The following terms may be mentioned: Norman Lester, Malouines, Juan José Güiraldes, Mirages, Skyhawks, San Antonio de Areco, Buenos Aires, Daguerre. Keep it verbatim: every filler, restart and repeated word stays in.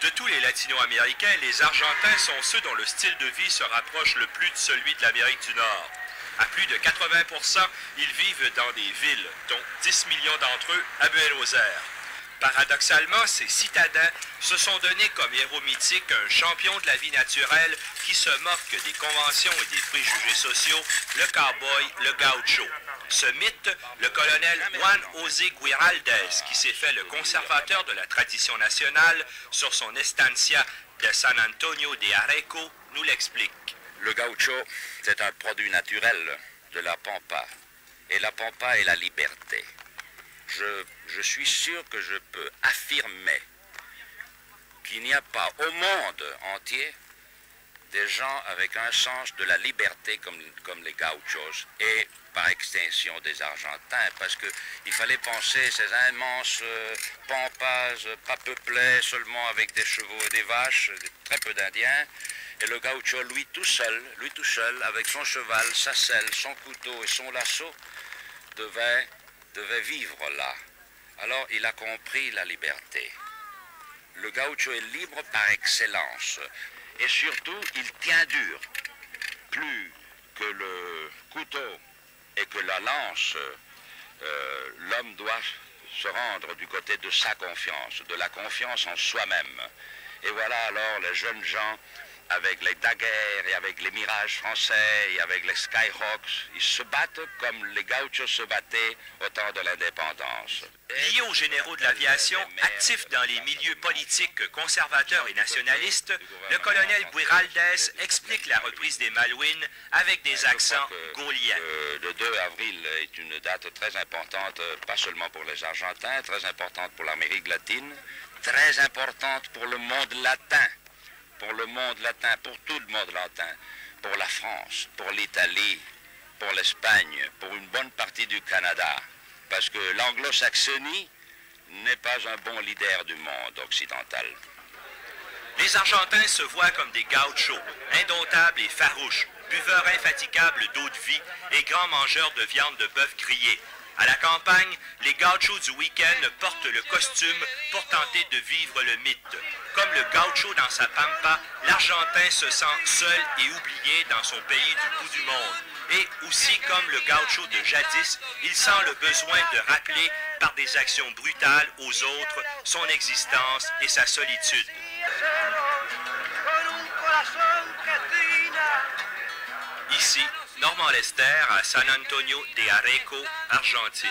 De tous les latino-américains, les Argentins sont ceux dont le style de vie se rapproche le plus de celui de l'Amérique du Nord. À plus de quatre-vingts pour cent, ils vivent dans des villes, dont dix millions d'entre eux à Buenos Aires. Paradoxalement, ces citadins se sont donnés comme héros mythique un champion de la vie naturelle qui se moque des conventions et des préjugés sociaux, le cowboy, le gaucho. Ce mythe, le colonel Juan José Güiraldes, qui s'est fait le conservateur de la tradition nationale sur son estancia de San Antonio de Areco, nous l'explique. Le gaucho, c'est un produit naturel de la pampa. Et la pampa est la liberté. Je, je suis sûr que je peux affirmer qu'il n'y a pas au monde entier des gens avec un sens de la liberté comme, comme les gauchos et par extension des Argentins, parce qu'il fallait penser ces immenses euh, pampas pas peuplées seulement avec des chevaux et des vaches, très peu d'Indiens, et le gaucho lui tout seul, lui tout seul, avec son cheval, sa selle, son couteau et son lasso, devait... devait vivre là. Alors il a compris la liberté. Le gaucho est libre par excellence. Et surtout, il tient dur. Plus que le couteau et que la lance, euh, l'homme doit se rendre du côté de sa confiance, de la confiance en soi-même. Et voilà alors les jeunes gens, avec les Daguerre et avec les Mirages français et avec les Skyhawks, ils se battent comme les gauchos se battaient au temps de l'indépendance. Liés aux généraux de l'aviation, actifs dans les milieux politiques conservateurs et nationalistes, le colonel Güiraldes explique la reprise des Malouines avec des accents gauliens. Le deux avril est une date très importante, pas seulement pour les Argentins, très importante pour l'Amérique latine, très importante pour le monde latin. Pour le monde latin, pour tout le monde latin, pour la France, pour l'Italie, pour l'Espagne, pour une bonne partie du Canada. Parce que l'anglo-saxonie n'est pas un bon leader du monde occidental. Les Argentins se voient comme des gauchos, indomptables et farouches, buveurs infatigables d'eau de vie et grands mangeurs de viande de bœuf grillée. À la campagne, les gauchos du week-end portent le costume pour tenter de vivre le mythe. Comme le gaucho dans sa pampa, l'Argentin se sent seul et oublié dans son pays du bout du monde. Et aussi comme le gaucho de jadis, il sent le besoin de rappeler par des actions brutales aux autres son existence et sa solitude. Ici, Norman Lester à San Antonio de Areco, Argentine.